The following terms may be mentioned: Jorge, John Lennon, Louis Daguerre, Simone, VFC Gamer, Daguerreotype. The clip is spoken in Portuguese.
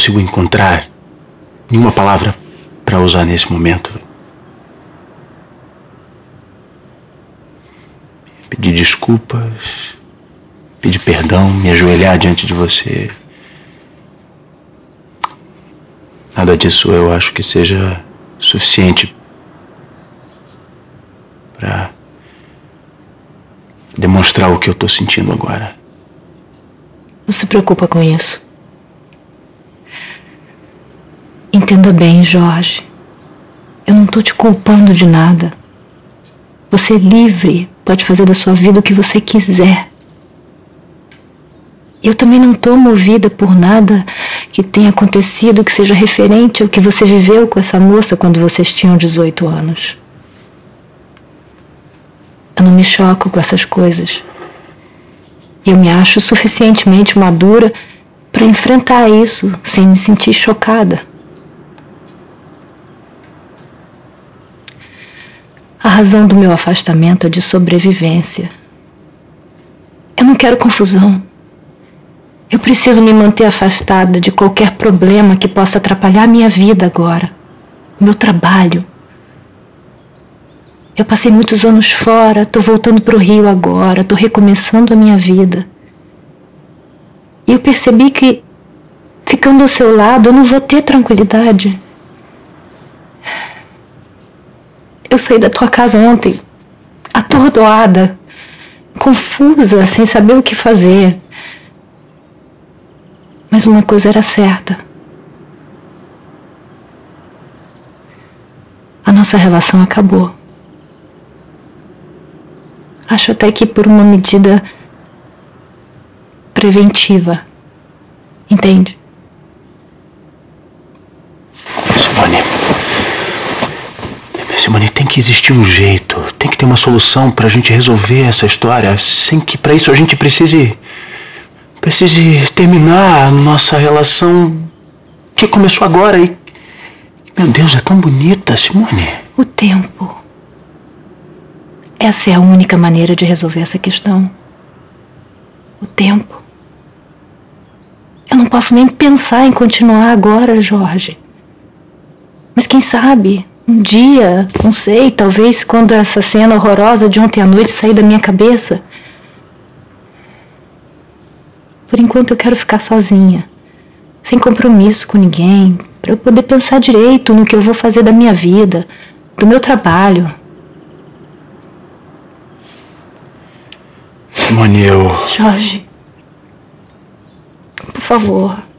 consigo encontrar nenhuma palavra para usar nesse momento. Pedir desculpas, pedir perdão, me ajoelhar diante de você. Nada disso eu acho que seja suficiente para demonstrar o que eu estou sentindo agora. Não se preocupa com isso. Entenda bem, Jorge. Eu não estou te culpando de nada. Você é livre, pode fazer da sua vida o que você quiser. Eu também não estou movida por nada que tenha acontecido que seja referente ao que você viveu com essa moça quando vocês tinham 18 anos. Eu não me choco com essas coisas. Eu me acho suficientemente madura para enfrentar isso sem me sentir chocada. A razão do meu afastamento é de sobrevivência. Eu não quero confusão. Eu preciso me manter afastada de qualquer problema que possa atrapalhar a minha vida agora, o meu trabalho. Eu passei muitos anos fora, estou voltando para o Rio agora, estou recomeçando a minha vida. E eu percebi que, ficando ao seu lado, eu não vou ter tranquilidade. Eu saí da tua casa ontem, atordoada, confusa, sem saber o que fazer. Mas uma coisa era certa. A nossa relação acabou. Acho até que por uma medida preventiva. Entende? Simone, tem que existir um jeito, tem que ter uma solução pra gente resolver essa história, sem que pra isso a gente precise terminar a nossa relação que começou agora e... Meu Deus, é tão bonita, Simone. O tempo. Essa é a única maneira de resolver essa questão. O tempo. Eu não posso nem pensar em continuar agora, Jorge. Mas quem sabe... Um dia, não sei, talvez quando essa cena horrorosa de ontem à noite sair da minha cabeça. Por enquanto eu quero ficar sozinha, sem compromisso com ninguém, para eu poder pensar direito no que eu vou fazer da minha vida, do meu trabalho. Simone, eu... Jorge, por favor.